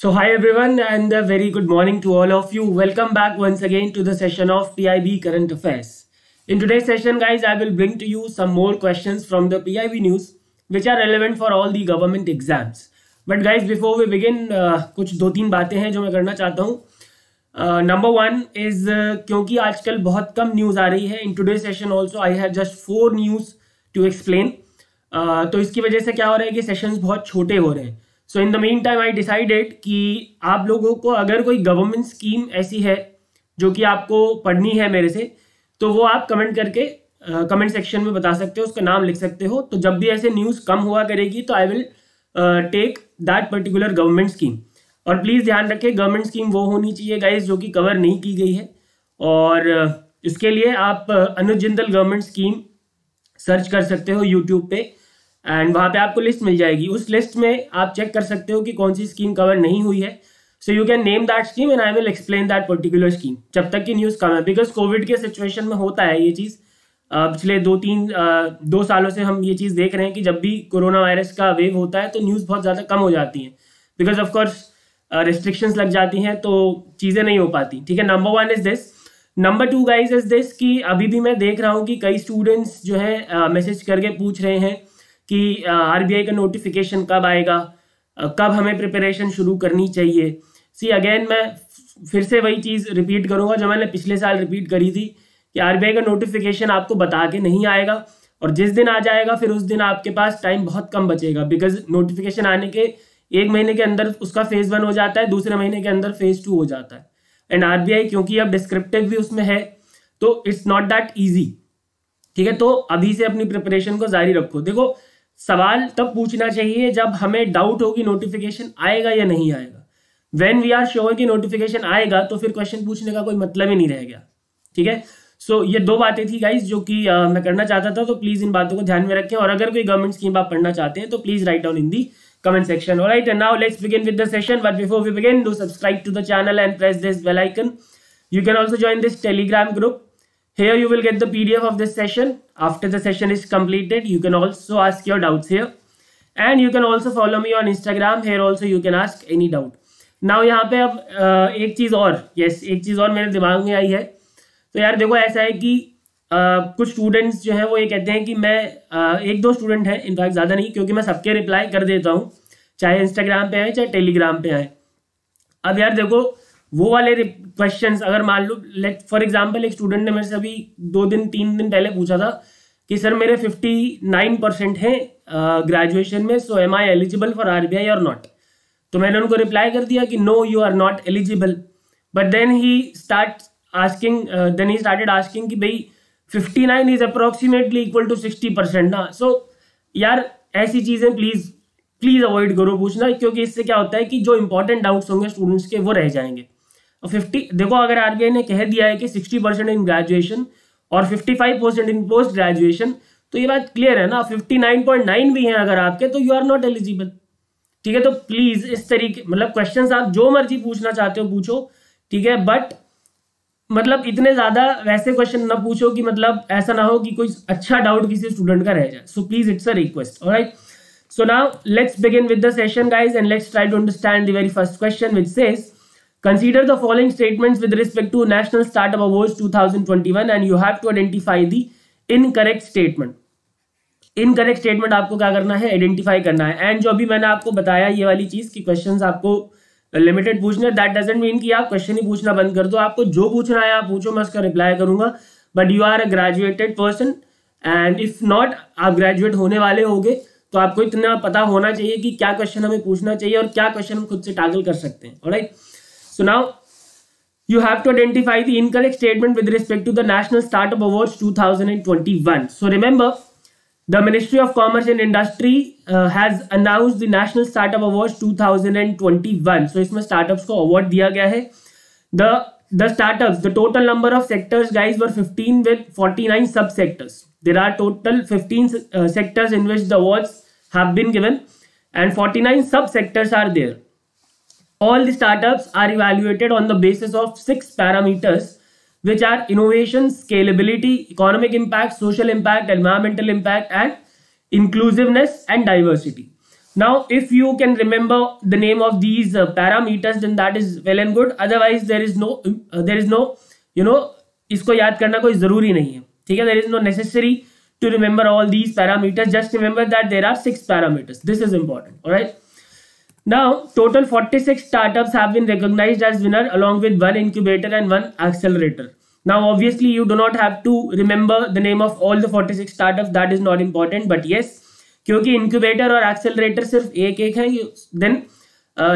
So hi everyone and a very good morning to all of you. Welcome back once again to the session of PIB Current Affairs. In today's session guys, I will bring to you some more questions from the PIB news which are relevant for all the government exams. But guys, before we begin, कुछ दो तीन बातें हैं जो मैं करना चाहता हूँ. Number one is क्योंकि आजकल बहुत कम news आ रही है, in today's session also I have just 4 news to explain. तो इसकी वजह से क्या हो रहा है कि सेशंस बहुत छोटे हो रहे हैं. So in the main time I decided कि आप लोगों को अगर कोई गवर्नमेंट स्कीम ऐसी है जो कि आपको पढ़नी है मेरे से, तो वो आप कमेंट करके कमेंट सेक्शन में बता सकते हो, उसका नाम लिख सकते हो. तो जब भी ऐसे न्यूज़ कम हुआ करेगी तो I will take that particular government scheme. और प्लीज़ ध्यान रखें, गवर्नमेंट स्कीम वो होनी चाहिए गाइज जो कि कवर नहीं की गई है. और इसके लिए आप Anuj Jindal government scheme search कर सकते हो यूट्यूब पे, एंड वहाँ पे आपको लिस्ट मिल जाएगी. उस लिस्ट में आप चेक कर सकते हो कि कौन सी स्कीम कवर नहीं हुई है. So you can name that scheme and I will explain that particular scheme जब तक कि न्यूज़ कम है, बिकॉज कोविड के सिचुएशन में होता है ये चीज़. पिछले दो सालों से हम ये चीज़ देख रहे हैं कि जब भी कोरोना वायरस का वेव होता है तो न्यूज़ बहुत ज़्यादा कम हो जाती हैं, बिकॉज ऑफकोर्स रिस्ट्रिक्शंस लग जाती हैं तो चीज़ें नहीं हो पाती. ठीक है, number one is this. Number two guys is this कि अभी भी मैं देख रहा हूँ कि कई स्टूडेंट्स जो है मैसेज करके पूछ रहे हैं कि RBI का नोटिफिकेशन कब आएगा, कब हमें प्रिपरेशन शुरू करनी चाहिए. सी अगेन मैं फिर से वही चीज़ रिपीट करूँगा जो मैंने पिछले साल रिपीट करी थी कि RBI का नोटिफिकेशन आपको बता के नहीं आएगा, और जिस दिन आ जाएगा फिर उस दिन आपके पास टाइम बहुत कम बचेगा, बिकॉज नोटिफिकेशन आने के एक महीने के अंदर उसका फेज़ 1 हो जाता है, दूसरे महीने के अंदर फेज़ 2 हो जाता है. एंड RBI क्योंकि अब डिस्क्रिप्टिव भी उसमें है तो इट्स नॉट दैट ईजी. ठीक है, तो अभी से अपनी प्रिपरेशन को जारी रखो. देखो, सवाल तब पूछना चाहिए जब हमें डाउट हो कि नोटिफिकेशन आएगा या नहीं आएगा. व्हेन वी आर श्योर कि नोटिफिकेशन आएगा तो फिर क्वेश्चन पूछने का कोई मतलब ही नहीं रह गया. ठीक है, सो ये दो बातें थी गाइज जो कि मैं करना चाहता था, तो प्लीज़ इन बातों को ध्यान में रखें. और अगर कोई गवर्नमेंट स्कीम आप पढ़ना चाहते हैं तो please write down in the comment section. All right, and now let's begin with the session. But before we begin, do subscribe to the channel and press this bell icon. You can also join this Telegram group. Here you will get the PDF of this session. After the session is completed, you can also ask your doubts here. And you can also follow me on Instagram. Here also you can ask any doubt. Now यहाँ पे अब एक चीज़ और, yes, एक चीज़ और मेरे दिमाग में आई है. तो यार देखो, ऐसा है कि कुछ स्टूडेंट्स जो हैं वो ये कहते हैं कि मैं एक दो स्टूडेंट हैं, इनफैक्ट ज़्यादा नहीं क्योंकि मैं सबके रिप्लाई कर देता हूँ, चाहे इंस्टाग्राम पे आए चाहे टेलीग्राम पे आए. अब यार देखो, वो वाले क्वेश्चंस अगर मान लो, लेट फॉर एग्जांपल एक स्टूडेंट ने मेरे से अभी 2-3 दिन पहले पूछा था कि सर मेरे 59% हैं ग्रेजुएशन में, so am I eligible for RBI और नॉट. तो मैंने उनको रिप्लाई कर दिया कि no you are not eligible. But then he started asking कि भाई 59 इज अप्रोक्सीमेटली इक्वल टू 60% ना. सो यार ऐसी चीज़ें प्लीज़ अवॉइड करो पूछना, क्योंकि इससे क्या होता है कि जो इंपॉर्टेंट डाउट्स होंगे स्टूडेंट्स के वो रह जाएंगे. और देखो, अगर RBI ने कह दिया है कि 60% इन ग्रेजुएशन और 55% इन पोस्ट ग्रेजुएशन, तो ये बात क्लियर है ना. 59.9 भी हैं अगर आपके, तो यू आर नॉट एलिजिबल. ठीक है, तो प्लीज़ इस तरीके मतलब क्वेश्चन आप जो मर्जी पूछना चाहते हो पूछो. ठीक है, बट मतलब इतने ज़्यादा वैसे क्वेश्चन ना पूछो कि मतलब ऐसा ना हो कि कोई अच्छा डाउट किसी स्टूडेंट का रह जाए. So please it's a request. Alright, so now let's begin with the session guys, and let's try to understand the very first question which says consider the following statements with respect to National Startup Awards 2021 and you have to identify the incorrect statement. Incorrect statement आपको क्या करना है, identify करना है. And जो अभी मैंने आपको बताया ये वाली चीज़ कि क्वेश्चंस आपको लिमिटेड पूछने, दैट डजंट मीन कि आप क्वेश्चन ही पूछना बंद कर दो. आपको जो पूछना है आप पूछो, मैं उसका रिप्लाई करूंगा. But you are a graduated person and if not, आप ग्रेजुएट होने वाले होगे, तो आपको इतना पता होना चाहिए कि क्या क्वेश्चन हमें पूछना चाहिए और क्या क्वेश्चन हम खुद से टैकल कर सकते हैं. Alright, so now you have to identify the incorrect statement with respect to the national startup awards 2021. So remember, the ministry of commerce and industry has announced the national startup awards 2021. So इसमें startups को award दिया गया है. The startups, the total number of sectors guys were 15 with 49 sub sectors. There are total 15 sectors in which the awards have been given, and 49 sub-sectors are there. All the startups are evaluated on the basis of 6 parameters, which are innovation, scalability, economic impact, social impact, environmental impact, and inclusiveness and diversity. Now, if you can remember the name of these parameters, then that is well and good. Otherwise, there is no, you know, इसको याद करना कोई जरूरी नहीं है. ठीक है, there is no necessary to remember all these parameters. Just remember that there are 6 parameters. This is important. All right. Now, total 46 startups have been recognized as winner, along with 1 incubator and 1 accelerator. Now, obviously, you do not have to remember the name of all the 46 startups. That is not important. But yes, क्योंकि incubator और accelerator सिर्फ एक है, then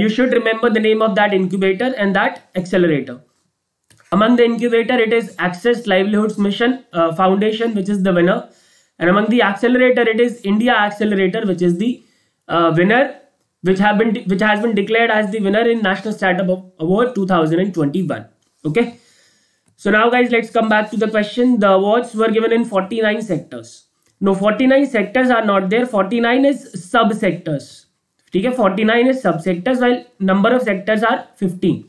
you should remember the name of that incubator and that accelerator. Among the incubator, it is Access Livelihoods Mission Foundation, which is the winner, and among the accelerator, it is India Accelerator, which is the winner, which has been declared as the winner in National Startup Award 2021. Okay, so now guys, let's come back to the question. The awards were given in 49 sectors. No, 49 sectors are not there. 49 is sub-sectors. ठीक है, 49 is sub-sectors, while number of sectors are 15.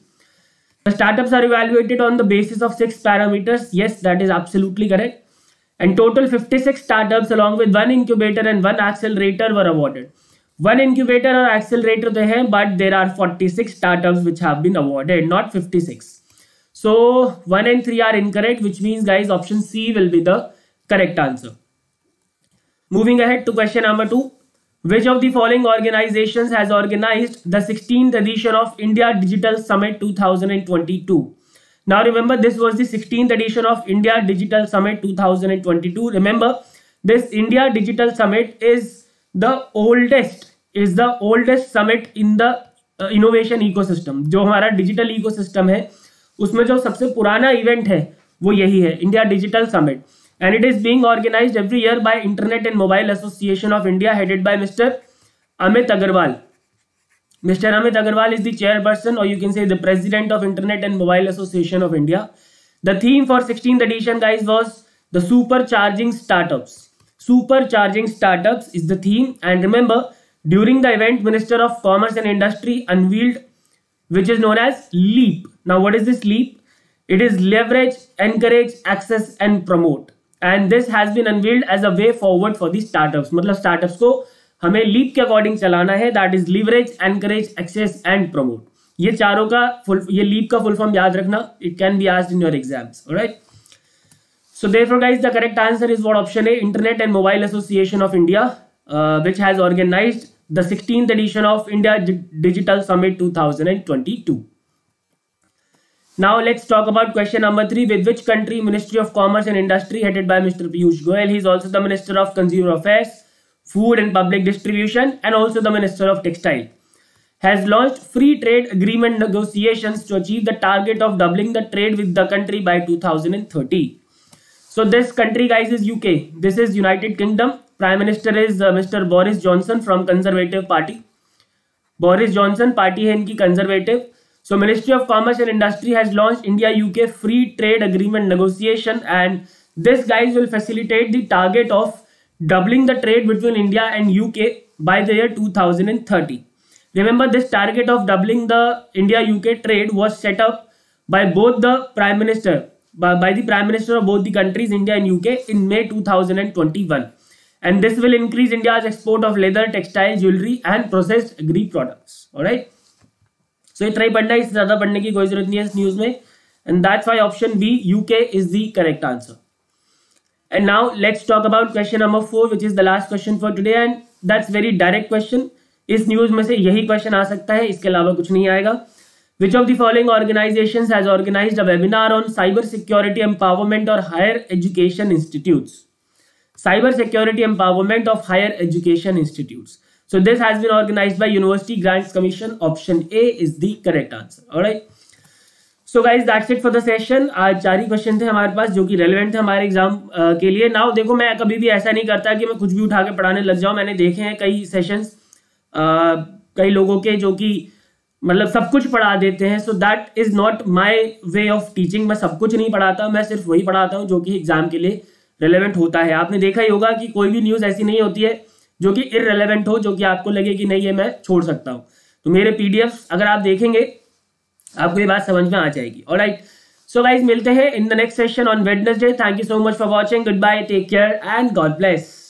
The startups are evaluated on the basis of 6 parameters. Yes, that is absolutely correct. And total 56 startups, along with 1 incubator and 1 accelerator, were awarded. 1 incubator or accelerator they have, but there are 46 startups which have been awarded, not 56. So 1 and 3 are incorrect, which means, guys, option C will be the correct answer. Moving ahead to question number 2. Which of the following organizations has organized the 16th edition of India Digital Summit 2022? Now remember, this was the 16th edition of India Digital Summit 2022. Remember, this India Digital Summit is the oldest summit in the innovation ecosystem. जो हमारा digital ecosystem है, उसमें जो सबसे पुराना event है, वो यही है, India Digital Summit. And it is being organized every year by Internet and Mobile Association of India, headed by Mr. Amit Agarwal. Mr. Amit Agarwal is the chairperson, or you can say the president of Internet and Mobile Association of India. The theme for 16th edition, guys, was the supercharging startups. Supercharging startups is the theme. And remember, during the event, Minister of Commerce and Industry unveiled, which is known as LEAP. Now, what is this LEAP? It is leverage, encourage, access, and promote. And this has been unveiled as a way forward for the startups. मतलब startups को हमें leap के according चलाना है. That is leverage, encourage, access and promote. ये चारों का ये leap का full form याद रखना. It can be asked in your exams. All right. So therefore, guys, the correct answer is what option A? Internet and Mobile Association of India, which has organized the 16th edition of India Digital Summit 2022. Now let's talk about question number 3. With which country Ministry of Commerce and Industry, headed by Mr. Piyush Goyal, he is also the Minister of Consumer Affairs, Food and Public Distribution, and also the Minister of Textile, has launched free trade agreement negotiations to achieve the target of doubling the trade with the country by 2030. So this country, guys, is UK. This is United Kingdom. Prime Minister is Mr. Boris Johnson from Conservative Party. Boris Johnson party है इनकी Conservative. So Ministry of Commerce and Industry has launched India-UK free trade agreement negotiation, and this, guys, will facilitate the target of doubling the trade between India and UK by the year 2030. Remember, this target of doubling the India-UK trade was set up by both the Prime Minister, by the Prime Minister of both the countries, India and UK, in May 2021. And this will increase India's export of leather, textile, jewelry and processed agri products. All right. So इतना ही पढ़ना है, इससे ज़्यादा पढ़ने की कोई ज़रूरत नहीं है इस न्यूज़ में. And that's why option B, UK, is the correct answer. And now let's talk about question number 4, which is the last question for today, and that's very direct question. इस न्यूज़ में से यही question आ सकता है, इसके अलावा कुछ नहीं आएगा. Which of the following organizations has organized a webinar on cyber security empowerment or higher education institutes? Cyber security empowerment of higher education institutes. So this has been organized by University Grants Commission. Option A is the correct answer. All right. So guys, that's it for the session. आज 4 ही question थे हमारे पास, जो कि relevant थे हमारे exam के लिए. Now देखो, मैं कभी भी ऐसा नहीं करता कि मैं कुछ भी उठा के पढ़ाने लग जाऊँ. मैंने देखे हैं कई sessions, कई लोगों के, जो कि मतलब सब कुछ पढ़ा देते हैं. So that is not my way of teaching. मैं सब कुछ नहीं पढ़ाता, मैं सिर्फ वही पढ़ाता हूँ जो कि एग्जाम के लिए relevant होता है. आपने देखा ही होगा कि कोई भी न्यूज़ ऐसी नहीं होती है जो कि इररेलेवेंट हो, जो कि आपको लगे कि नहीं ये मैं छोड़ सकता हूँ. तो मेरे पीडीएफ्स अगर आप देखेंगे, आपको ये बात समझ में आ जाएगी. ऑलराइट, सो गाइज मिलते हैं in the next session on Wednesday. Thank you so much for watching. Good bye, take care and God bless.